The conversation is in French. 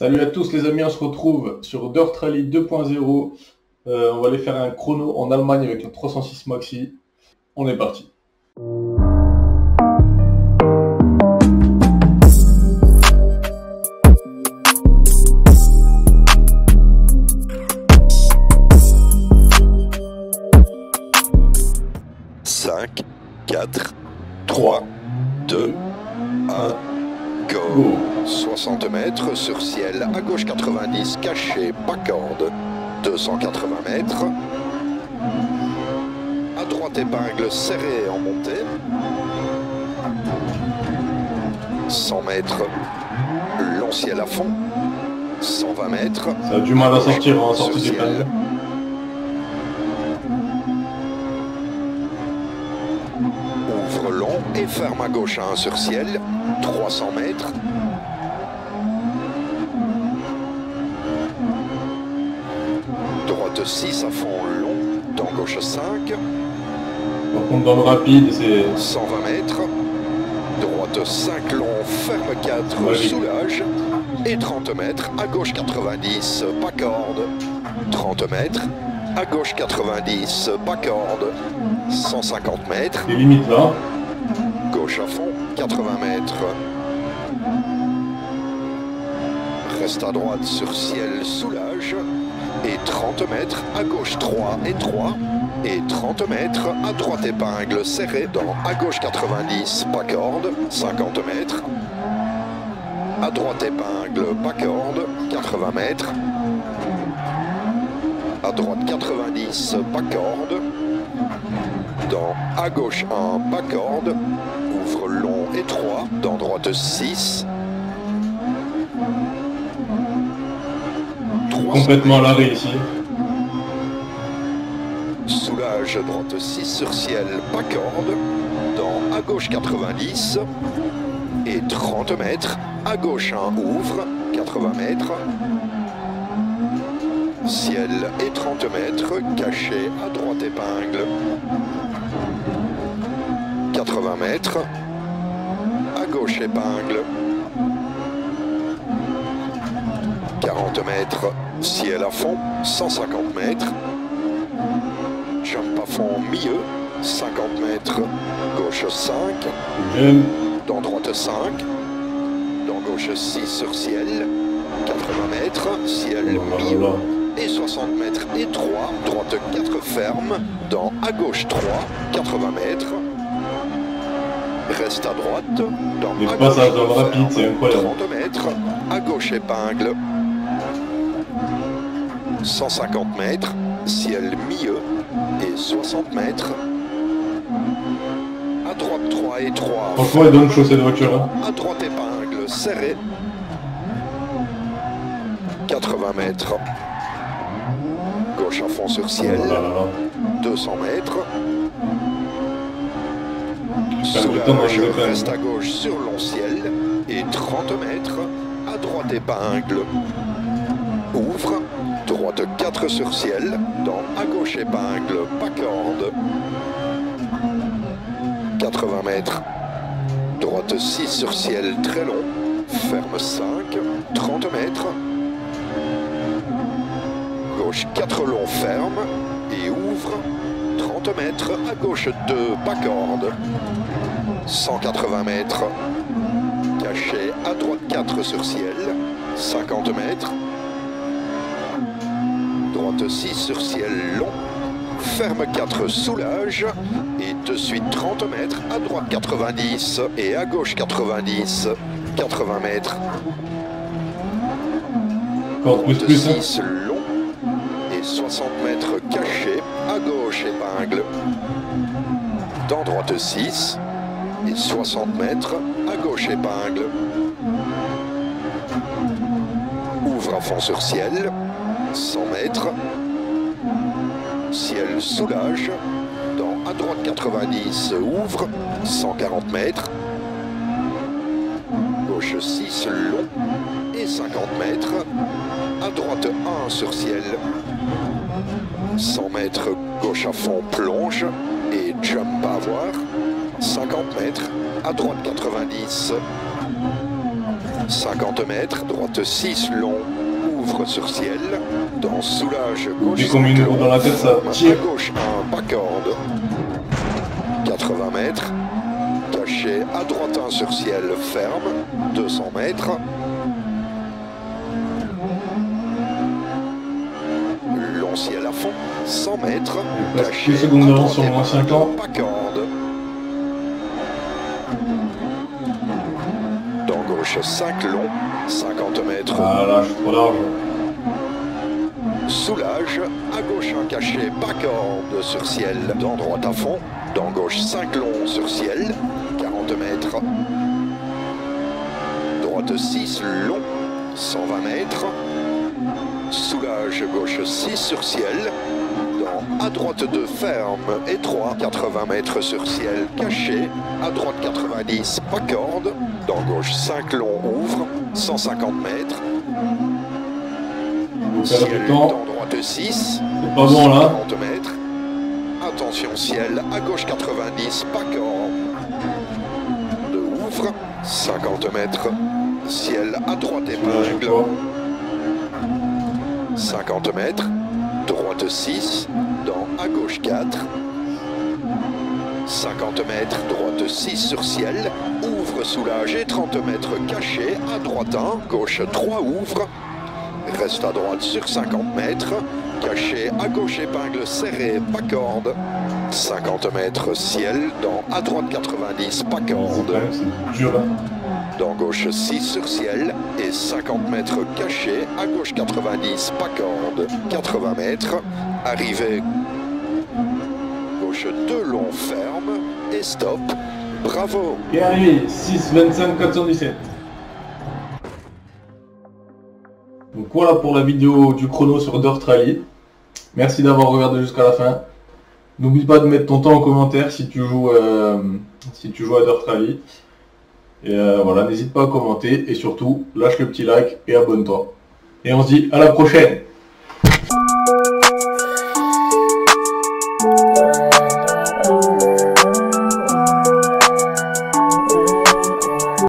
Salut à tous les amis, on se retrouve sur Dirt Rally 2.0. On va aller faire un chrono en Allemagne avec le 306 Maxi. On est parti. Sur ciel, à gauche 90, caché, backhand, 280 mètres, à droite épingle serrée en montée, 100 mètres, long ciel à fond, 120 mètres, ça a du mal à sortir en sortie du ciel. Ouvre long et ferme à gauche à 1 sur ciel, 300 mètres, de 6 à fond long, dans gauche 5. Par contre dans le rapide c'est... 120 mètres, droite 5 long, ferme 4, ouais, soulage, et 30 mètres, à gauche 90, backhand, 30 mètres, à gauche 90, backhand, 150 mètres. Les limites là. Gauche à fond, 80 mètres. Reste à droite sur ciel, soulage. Et 30 mètres, à gauche 3 et 3, et 30 mètres, à droite épingle serrée dans à gauche 90, backhand, 50 mètres, à droite épingle, backhand, 80 mètres, à droite 90, backhand, dans à gauche 1, backhand, ouvre long et 3, dans droite 6, complètement à l'arrêt ici. Soulage, droite 6 sur ciel, backhand, dans à gauche 90 et 30 mètres, à gauche 1 ouvre, 80 mètres, ciel et 30 mètres, caché à droite épingle, 80 mètres, à gauche épingle, 40 mètres, ciel à fond, 150 mètres, jump à fond milieu, 50 mètres, gauche 5, dans droite 5, dans gauche 6 sur ciel, 80 mètres, ciel milieu, et 60 mètres et 3, droite 4 ferme, dans à gauche 3, 80 mètres, reste à droite, dans à gauche ferme, 30 mètres, à gauche épingle, 150 mètres, ciel milieu et 60 mètres. À droite 3 et 3. Pourquoi elle donne chaussée de voiture? À droite épingle serrée. 80 mètres. Gauche à fond sur ciel. 200 mètres. Soulage, reste à gauche sur long ciel. Et 30 mètres. À droite épingle. Ouvre. Droite 4 sur ciel, dans à gauche épingle, backhand, 80 mètres, droite 6 sur ciel, très long, ferme 5, 30 mètres, gauche 4 long, ferme, et ouvre, 30 mètres, à gauche 2, backhand, 180 mètres, caché à droite 4 sur ciel, 50 mètres, droite 6 sur ciel long, ferme 4 soulage, et de suite 30 mètres, à droite 90 et à gauche 90, 80 mètres. Droite 6 long et 60 mètres caché, à gauche épingle. Dans droite 6 et 60 mètres, à gauche épingle. Ouvre à fond sur ciel. 100 mètres, ciel soulage, dans à droite 90, ouvre, 140 mètres, gauche 6 long et 50 mètres, à droite 1 sur ciel, 100 mètres, gauche à fond, plonge et jump à voir, 50 mètres, à droite 90, 50 mètres, droite 6 long, ouvre sur ciel, dans soulage gauche. Du combien dans la tête ça tire. Gauche un pas corde. 80 mètres, caché à droite 1 sur ciel ferme, 200 mètres. Long ciel à fond, 100 mètres, caché à droite sur moins 50. Pas corde. Dans gauche 5 long, 50 mètres. Ah là, je suis trop large. Soulage, à gauche un cachet, pas corde sur ciel, dans droite à fond, dans gauche 5 longs sur ciel, 40 mètres, droite 6 long, 120 mètres, soulage gauche 6 sur ciel, dans à droite 2 ferme et 3, 80 mètres sur ciel, caché, à droite 90, pas corde, dans gauche 5 longs ouvre, 150 mètres. Ciel dans droite 6, pas bon là. 40 mètres. Attention ciel, à gauche 90, pas corde. De ouvre, 50 mètres. Ciel à droite épingle. 50 mètres, droite 6, dans à gauche 4. 50 mètres, droite 6 sur ciel, ouvre soulage et 30 mètres caché, à droite 1, gauche 3 ouvre. Reste à droite sur 50 mètres, caché à gauche épingle serrée, pas corde. 50 mètres ciel, dans à droite 90, pas corde. Dans gauche 6 sur ciel et 50 mètres caché, à gauche 90, pas corde. 80 mètres, arrivée gauche 2 long ferme et stop. Bravo. Et arrivé, 6'25'417. Donc voilà pour la vidéo du chrono sur Dirt Rally. Merci d'avoir regardé jusqu'à la fin. N'oublie pas de mettre ton temps en commentaire si tu joues à Dirt Rally. Et voilà, n'hésite pas à commenter et surtout lâche le petit like et abonne-toi. Et on se dit à la prochaine.